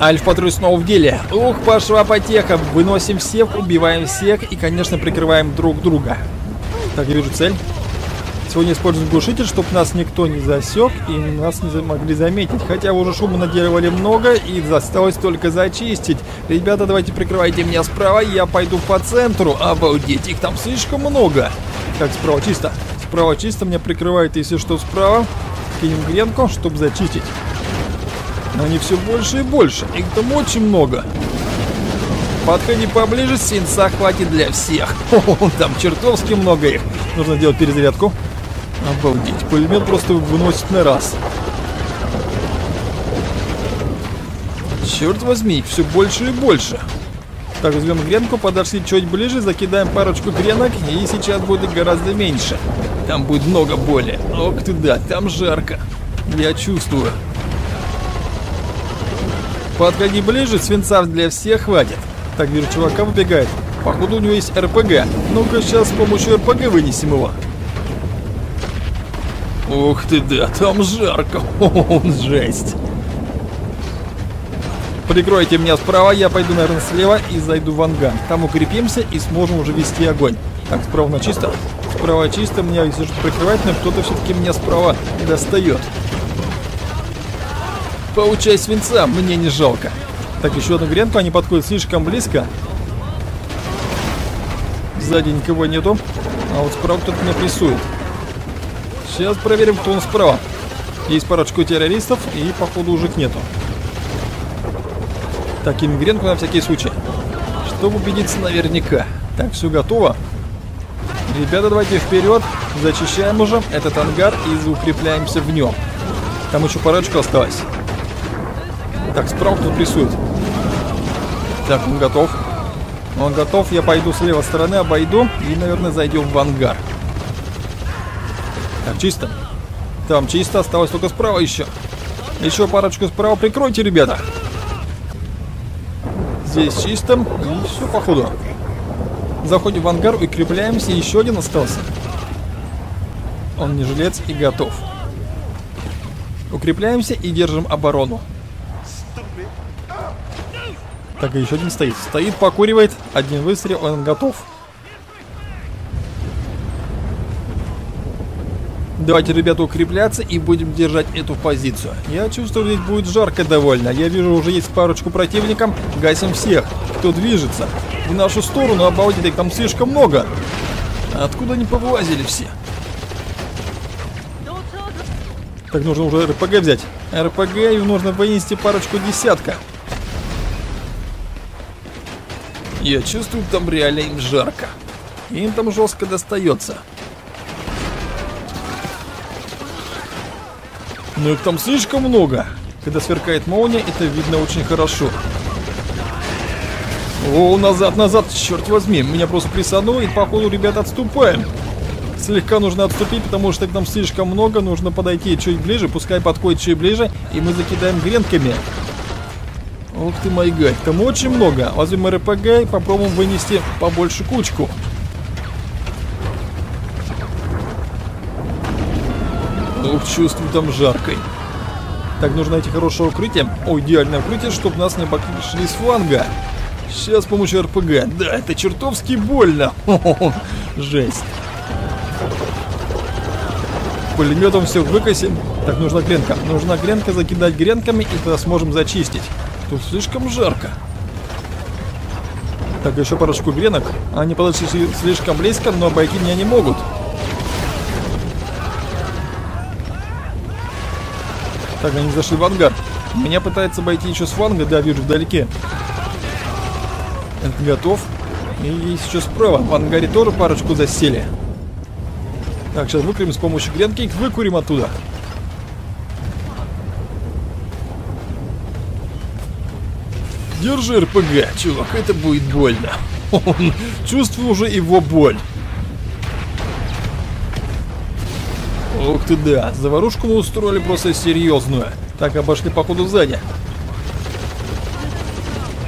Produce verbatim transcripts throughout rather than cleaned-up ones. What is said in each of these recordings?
Альфа-патруль снова в деле. Ух, пошла потеха. Выносим всех, убиваем всех и, конечно, прикрываем друг друга. Так, я вижу цель. Сегодня используем глушитель, чтобы нас никто не засек и нас не могли заметить. Хотя уже шума наделали много и осталось только зачистить. Ребята, давайте прикрывайте меня справа, я пойду по центру. Обалдеть, их там слишком много. Так, справа чисто. Справа чисто, меня прикрывает, если что, справа. Кинем гренку, чтобы зачистить. Но они все больше и больше, их там очень много. Подходи поближе, свинца хватит для всех. О, там чертовски много их. Нужно делать перезарядку. Обалдеть, пулемет просто выносит на раз. Черт возьми, все больше и больше. Так, возьмем гренку, подошли чуть ближе, закидаем парочку гренок, и сейчас будет гораздо меньше. Там будет много боли. Ох ты да, там жарко. Я чувствую. Подходи ближе, свинца для всех хватит. Так, вижу, чувака выбегает. Походу у него есть эр пэ гэ. Ну-ка, сейчас с помощью эр пэ гэ вынесем его. Ух ты, да, там жарко. О, жесть. Прикройте меня справа, я пойду, наверное, слева и зайду в ангар. Там укрепимся и сможем уже вести огонь. Так, справа на чисто. Справа чисто, меня если что прикрывать, но кто-то все-таки меня справа достает. Получай свинца, мне не жалко. Так, еще одну гренку, они подходят слишком близко. Сзади никого нету. А вот справа кто-то меня прессует. Сейчас проверим, кто он справа. Есть парочку террористов и, походу, уже их нету. Так, кинем гренку на всякий случай, чтобы убедиться наверняка. Так, все готово. Ребята, давайте вперед. Зачищаем уже этот ангар и укрепляемся в нем. Там еще парочка осталась. Так, справа кто прессует. Так, он готов. Он готов, я пойду с левой стороны, обойду и, наверное, зайдем в ангар. Так, чисто. Там чисто, осталось только справа еще. Еще парочку справа, прикройте, ребята. Здесь чисто, и все, походу. Заходим в ангар, укрепляемся, еще один остался. Он не жилец и готов. Укрепляемся и держим оборону. Так, и еще один стоит. Стоит, покуривает. Один выстрел, он готов. Давайте, ребята, укрепляться и будем держать эту позицию. Я чувствую, здесь будет жарко довольно. Я вижу, уже есть парочку противников. Гасим всех, кто движется. В нашу сторону, обалдеть, их там слишком много. Откуда они повылазили все? Так, нужно уже эр пэ гэ взять. эр пэ гэ, и нужно вынести парочку десятка. Я чувствую, там реально им жарко. Им там жестко достается. Но их там слишком много. Когда сверкает молния, это видно очень хорошо. О, назад, назад, черт возьми. Меня просто присануло, и походу, ребята, отступаем. Слегка нужно отступить, потому что их там слишком много. Нужно подойти чуть ближе, пускай подходит чуть ближе, и мы закидаем гренками. Ух ты, май гад, там очень много. Возьмем эр пэ гэ и попробуем вынести побольше кучку. Ух, чувствую, там жаркой. Так, нужно найти хорошее укрытие. О, идеальное укрытие, чтобы нас не обошли с фланга. Сейчас с помощью эр пэ гэ. Да, это чертовски больно. Хо-хо-хо. Жесть. Пулеметом все выкосим. Так, нужна гренка. Нужна гренка, закидать гренками, и тогда сможем зачистить. Тут слишком жарко. Так, еще парочку гренок. Они подошли слишком близко, но обойти меня не могут. Так, они зашли в ангар. Меня пытается обойти еще с фланга, да, вижу вдалеке. Это готов. И есть еще справа. В ангаре тоже парочку засели. Так, сейчас выкурим с помощью гренки и выкурим оттуда. Держи эр пэ гэ, чувак, это будет больно. Чувствую уже его боль. Ух ты да, заварушку мы устроили просто серьезную. Так, обошли походу сзади.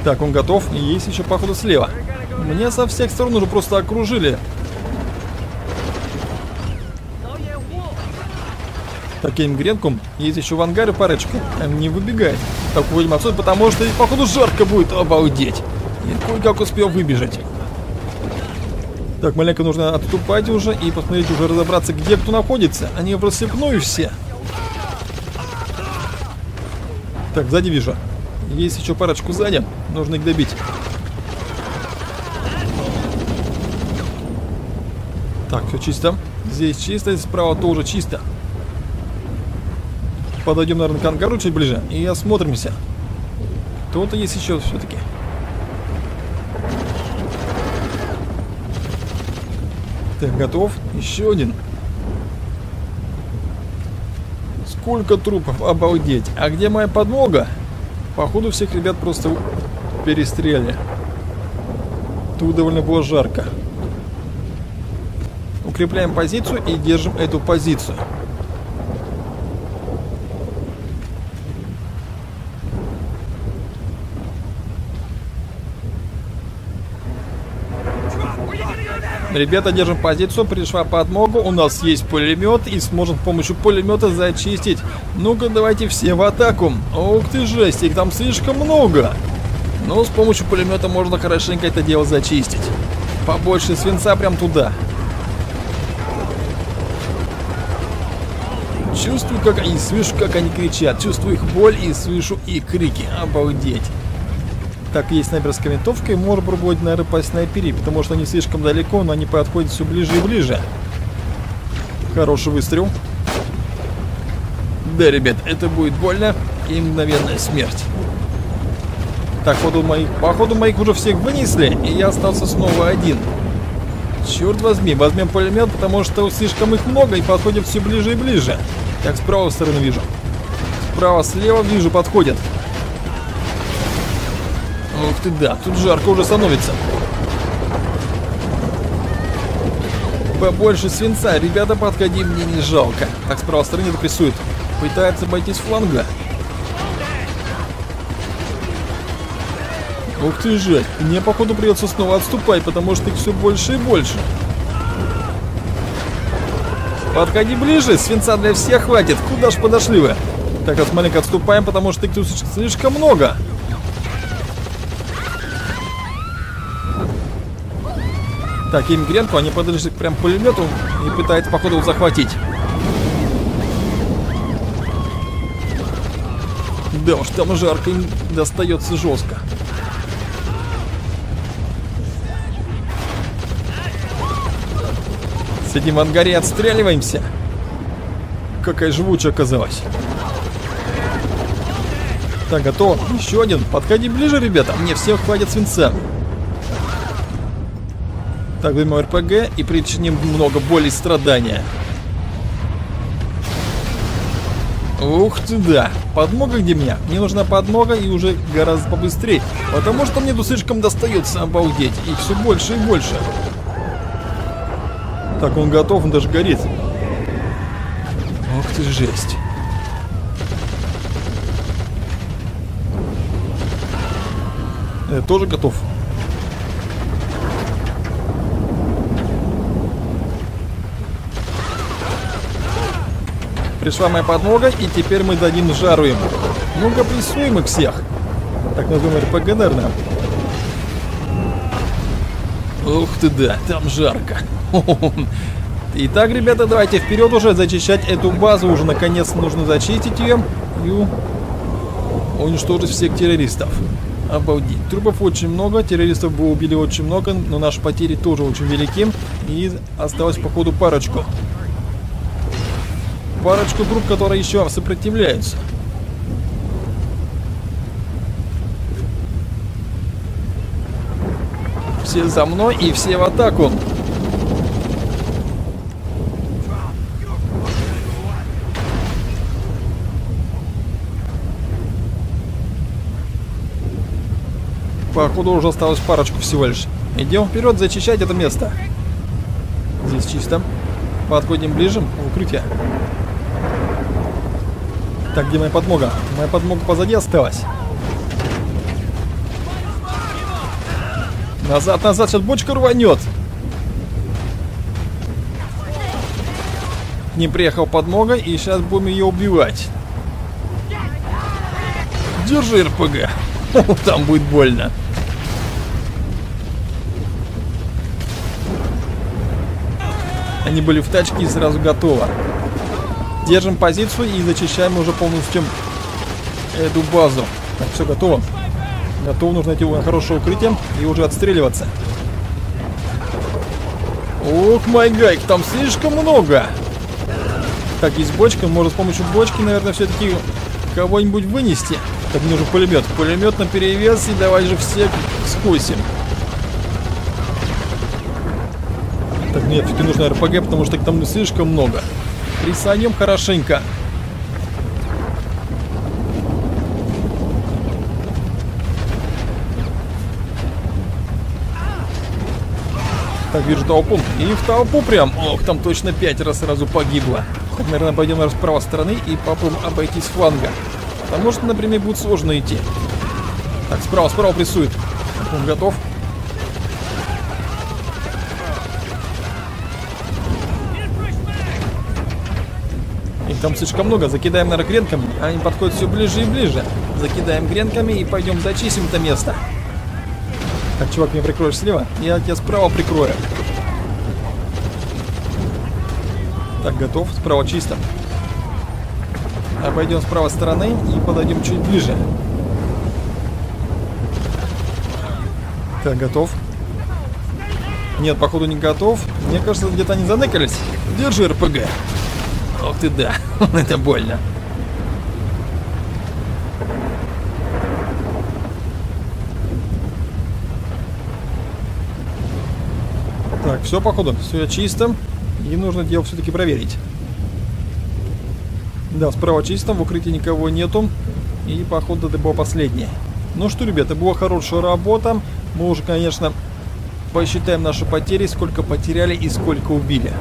Так, он готов, и есть еще походу слева. Меня со всех сторон уже просто окружили. Таким гренком есть еще в ангаре парочка. Не выбегает. Так выйдем отсюда, потому что походу жарко будет. Обалдеть. Я кое-как успел выбежать. Так, маленько нужно отступать уже и посмотреть, уже разобраться, где кто находится. Они в рассыпную все. Так, сзади вижу. Есть еще парочку сзади. Нужно их добить. Так, все чисто. Здесь чисто, справа тоже чисто. Подойдем, наверное, к ангару чуть ближе и осмотримся. Кто-то есть еще все-таки. Так, готов. Еще один. Сколько трупов, обалдеть. А где моя подмога? Походу всех ребят просто перестреляли. Тут довольно было жарко. Укрепляем позицию и держим эту позицию. Ребята, держим позицию, пришла подмога, у нас есть пулемет и сможем с помощью пулемета зачистить. Ну-ка, давайте все в атаку. Ух ты, жесть, их там слишком много. Но с помощью пулемета можно хорошенько это дело зачистить. Побольше свинца прям туда. Чувствую, как они, слышу, как они кричат. Чувствую их боль и слышу их крики. Обалдеть. Так, есть снайперская винтовка, и можно пробовать, наверное, по снайпере, потому что они слишком далеко, но они подходят все ближе и ближе. Хороший выстрел. Да, ребят, это будет больно и мгновенная смерть. Так, походу моих, походу моих уже всех вынесли, и я остался снова один. Черт возьми, возьмем пулемет, потому что слишком их много и подходят все ближе и ближе. Так, с правой стороны вижу. Справа, слева вижу, подходят. Ух ты, да, тут жарко уже становится. Побольше свинца, ребята, подходи, мне не жалко. Так, с правой стороны прессует. Пытается обойтись фланга. Ух ты, жесть. Мне, походу, придется снова отступать, потому что их все больше и больше. Подходи ближе, свинца для всех хватит. Куда ж подошли вы? Так, вот маленько отступаем, потому что их тут слишком много. Так, им гренку, они подошли прям к пулемету и пытаются, походу, захватить. Да уж, там жарко, им достается жестко. Сидим в ангаре, отстреливаемся. Какая живучая оказалась. Так, готово. Еще один. Подходи ближе, ребята. Мне всех хватит свинца. Так, возьмем эр пэ гэ и причиним много боли и страдания. Ух ты, да. Подмога где меня? Мне нужна подмога и уже гораздо побыстрее. Потому что мне тут слишком достается, обалдеть. И все больше и больше. Так, он готов, он даже горит. Ох ты, жесть. Я тоже готов. Пришла моя подмога, и теперь мы дадим жару им. Ну-ка, прессуем их всех. Так, назовем эр пэ гэ, наверное. Ух ты, да, там жарко. Итак, ребята, давайте вперед уже зачищать эту базу. Уже наконец нужно зачистить ее и уничтожить всех террористов. Обалдеть. Трупов очень много, террористов было убили очень много, но наши потери тоже очень велики. И осталось, походу, парочку. Парочку групп, которые еще сопротивляются. Все за мной и все в атаку. Походу уже осталось парочку всего лишь. Идем вперед, зачищать это место. Здесь чисто. Подходим ближе в укрытие. Так, где моя подмога? Моя подмога позади осталась. Назад, назад, сейчас бочка рванет. не приехал подмога, и сейчас будем ее убивать. Держи РПГ. Там будет больно. Они были в тачке и сразу готовы. Держим позицию и зачищаем уже полностью эту базу. Так, все готово. Готово, нужно найти хорошее укрытие и уже отстреливаться. Ох, май гайк, там слишком много. Так, есть бочка, можно с помощью бочки, наверное, все-таки кого-нибудь вынести. Так, мне нужен пулемет. Пулемет на перевес, и давай же всех скосим. Так, нет, все-таки нужно РПГ, потому что там слишком много. Присанем хорошенько. Так, вижу толпу. И в толпу прям. Ох, там точно пятеро сразу погибло. Так, наверное, пойдем наверное, с правой стороны и попробуем обойти с фланга. Потому что, например, будет сложно идти. Так, справа, справа прессует. Он готов. Их там слишком много. Закидаем, наверное, гренками. Они подходят все ближе и ближе. Закидаем гренками и пойдем зачистим это место. Так, чувак, меня прикроешь слева, я тебя справа прикрою. Так, готов, справа чисто. Обойдем с правой стороны и подойдем чуть ближе. Так, готов. Нет, походу не готов. Мне кажется, где-то они заныкались. Держи РПГ. Ох ты да, это больно. Так, все, походу, все чисто. И нужно дело все-таки проверить. Да, справа чисто, в укрытии никого нету. И, походу, это было последнее. Ну что, ребята, была хорошая работа. Мы уже, конечно, посчитаем наши потери, сколько потеряли и сколько убили.